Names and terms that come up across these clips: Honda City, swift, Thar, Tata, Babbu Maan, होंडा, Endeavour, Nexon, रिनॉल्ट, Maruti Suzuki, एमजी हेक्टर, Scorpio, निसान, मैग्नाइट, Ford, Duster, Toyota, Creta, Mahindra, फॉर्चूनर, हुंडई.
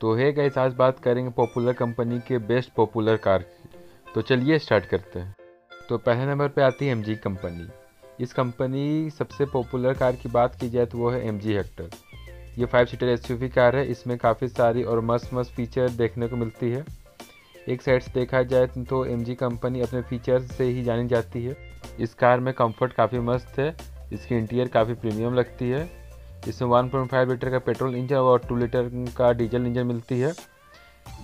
तो है गाइस, आज बात करेंगे पॉपुलर कंपनी के बेस्ट पॉपुलर कार की। तो चलिए स्टार्ट करते हैं। तो पहले नंबर पे आती है एमजी कंपनी। इस कंपनी सबसे पॉपुलर कार की बात की जाए तो वो है एमजी हेक्टर। ये 5 सीटर एसयूवी कार है। इसमें काफ़ी सारी और मस्त मस्त फीचर देखने को मिलती है। एक साइड से देखा जाए तो एमजी कंपनी अपने फीचर्स से ही जानी जाती है। इस कार में कंफर्ट काफ़ी मस्त है, इसकी इंटीरियर काफ़ी प्रीमियम लगती है। इसमें 1.5 लीटर का पेट्रोल इंजन और 2 लीटर का डीजल इंजन मिलती है।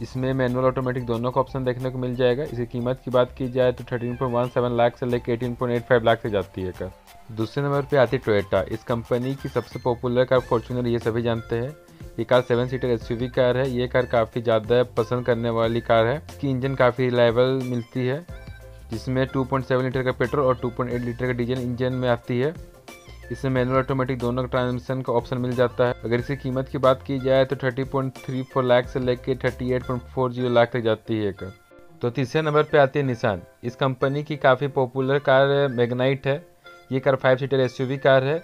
इसमें मैनुअल ऑटोमेटिक दोनों का ऑप्शन देखने को मिल जाएगा। इसकी कीमत की बात की जाए तो 13.17 लाख से लेकर 18.85 लाख से जाती है कार। दूसरे नंबर पे आती है टोयोटा। इस कंपनी की सबसे पॉपुलर कार फॉर्चूनर, ये सभी जानते हैं। ये कार 7 सीटर एसयूवी कार है। ये कार काफ़ी ज़्यादा पसंद करने वाली कार है। इसकी इंजन काफ़ी रिलायबल मिलती है, जिसमें 2.7 लीटर का पेट्रोल और 2.8 लीटर का डीजल इंजन में आती है। इसमें मैनुअल ऑटोमेटिक दोनों ट्रांसमिशन का ऑप्शन मिल जाता है। अगर इसकी कीमत की बात की जाए तो 30.34 लाख से लेकर 38.40 लाख तक जाती है कार। तो तीसरे नंबर पे आती है निसान। इस कंपनी की काफ़ी पॉपुलर कार मैग्नाइट है। ये कार 5 सीटर एसयूवी कार है।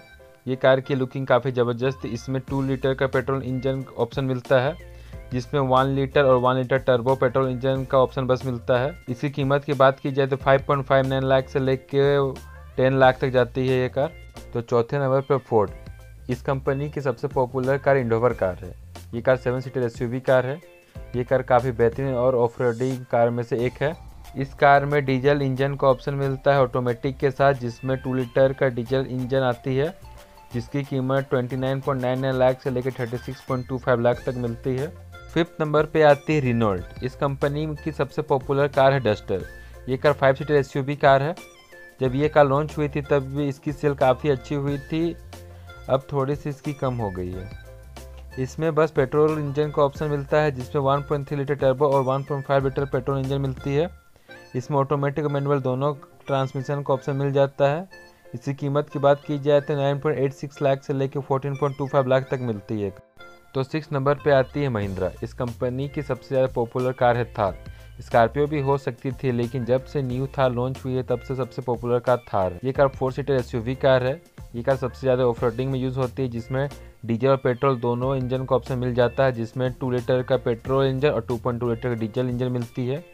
ये कार की लुकिंग काफ़ी ज़बरदस्त। इसमें 2 लीटर का पेट्रोल इंजन ऑप्शन मिलता है, जिसमें 1 लीटर और 1 लीटर टर्बो पेट्रोल इंजन का ऑप्शन बस मिलता है। इसकी कीमत की बात की जाए तो 5.59 लाख से लेकर 10 लाख तक जाती है ये कार। तो चौथे नंबर पर फोर्ड। इस कंपनी की सबसे पॉपुलर कार एंडोवर कार है। ये कार 7 सीटर एसयूवी कार है। ये कार काफ़ी बेहतरीन और ऑफ रोडिंग कार में से एक है। इस कार में डीजल इंजन का ऑप्शन मिलता है ऑटोमेटिक के साथ, जिसमें 2 लीटर का डीजल इंजन आती है, जिसकी कीमत 29.99 लाख से लेकर 36.25 लाख तक मिलती है। फिफ्थ नंबर पे आती है रिनॉल्ट। इस कंपनी की सबसे पॉपुलर कार है डस्टर। ये कार 5 सीटर एसयूवी कार है। जब ये कार लॉन्च हुई थी तब भी इसकी सेल काफ़ी अच्छी हुई थी, अब थोड़ी सी इसकी कम हो गई है। इसमें बस पेट्रोल इंजन का ऑप्शन मिलता है, जिसमें 1.3 लीटर टर्बो और 1.5 लीटर पेट्रोल इंजन मिलती है। इसमें ऑटोमेटिक और मैनुअल दोनों ट्रांसमिशन का ऑप्शन मिल जाता है। इसकी कीमत की बात की जाए तो 9.86 लाख से लेकर 14.25 लाख तक मिलती है। तो 6 नंबर पे आती है महिंद्रा। इस कंपनी की सबसे ज़्यादा पॉपुलर कार है थार। स्कॉर्पियो भी हो सकती थी, लेकिन जब से न्यू थार लॉन्च हुई है तब से सबसे पॉपुलर कार थार। ये कार 4 सीटर एसयूवी कार है। ये कार सबसे ज़्यादा ऑफ रोडिंग में यूज़ होती है, जिसमें डीजल और पेट्रोल दोनों इंजन का ऑप्शन मिल जाता है, जिसमें 2 लीटर का पेट्रोल इंजन और 2.2 लीटर का डीजल इंजन मिलती है।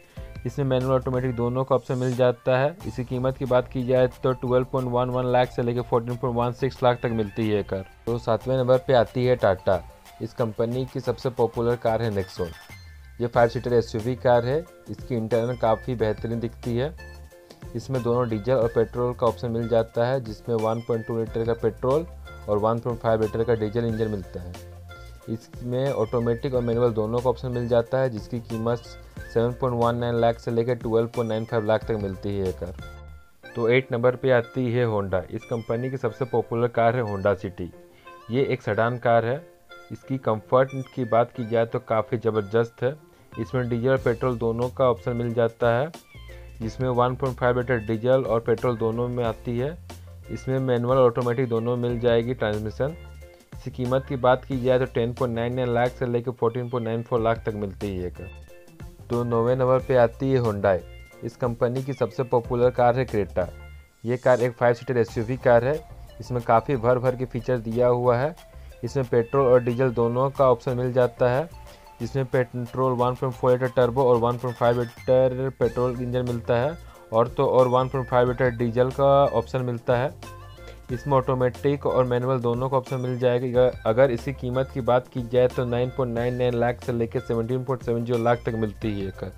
इसमें मैनुअल ऑटोमेटिक दोनों का ऑप्शन मिल जाता है। इसकी कीमत की बात की जाए तो 12.11 लाख से लेकर 14.16 लाख तक मिलती है कार। तो 7वें नंबर पे आती है टाटा। इस कंपनी की सबसे पॉपुलर कार है नेक्सॉन। ये 5 सीटर एसयूवी कार है। इसकी इंटरनल काफ़ी बेहतरीन दिखती है। इसमें दोनों डीजल और पेट्रोल का ऑप्शन मिल जाता है, जिसमें 1.2 लीटर का पेट्रोल और 1.5 लीटर का डीजल इंजन मिलता है। इसमें ऑटोमेटिक और मैनुअल दोनों का ऑप्शन मिल जाता है, जिसकी कीमत 7.19 लाख से लेकर 12.95 लाख तक मिलती है कार। तो 8 नंबर पे आती है होंडा। इस कंपनी की सबसे पॉपुलर कार है होंडा सिटी। ये एक सेडान कार है। इसकी कंफर्ट की बात की जाए तो काफ़ी ज़बरदस्त है। इसमें डीजल और पेट्रोल दोनों का ऑप्शन मिल जाता है, जिसमें 1.5 लीटर डीजल और पेट्रोल दोनों में आती है। इसमें मैनुअल और ऑटोमेटिक दोनों मिल जाएगी ट्रांसमिशन। इसकी कीमत की बात की जाए तो 10.99 लाख से लेकर 14.94 लाख तक मिलती है कार। तो 9वें नंबर पे आती है हुंडई। इस कंपनी की सबसे पॉपुलर कार है क्रेटा। ये कार एक 5 सीटर एसयूवी कार है। इसमें काफ़ी भर भर के फीचर दिया हुआ है। इसमें पेट्रोल और डीजल दोनों का ऑप्शन मिल जाता है, जिसमें पेट्रोल 1.4 लीटर टर्बो और 1.5 लीटर पेट्रोल इंजन मिलता है, और तो और 1.5 लीटर डीजल का ऑप्शन मिलता है। इसमें ऑटोमेटिक और मैनुअल दोनों का ऑप्शन मिल जाएगा। अगर इसकी कीमत की बात की जाए तो 9.99 लाख से लेकर 17.70 लाख तक मिलती है कार।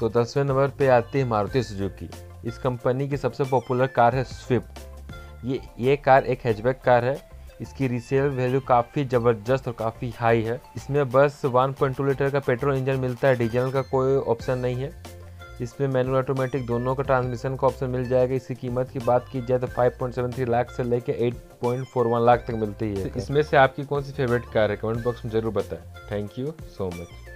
तो 10वें नंबर पे आती है मारुति सुजुकी। इस कंपनी की सबसे पॉपुलर कार है स्विफ्ट। ये कार एक हैचबैक कार है। इसकी रीसेल वैल्यू काफ़ी ज़बरदस्त और काफ़ी हाई है। इसमें बस 1.2 लीटर का पेट्रोल इंजन मिलता है, डीजल का कोई ऑप्शन नहीं है। इसमें मैनुअल ऑटोमेटिक दोनों का ट्रांसमिशन का ऑप्शन मिल जाएगा। इसकी कीमत की बात की जाए तो 5.73 लाख से लेकर 8.41 लाख तक मिलती है। इसमें से आपकी कौन सी फेवरेट कार है, कमेंट बॉक्स में ज़रूर बताएं। Thank you so much.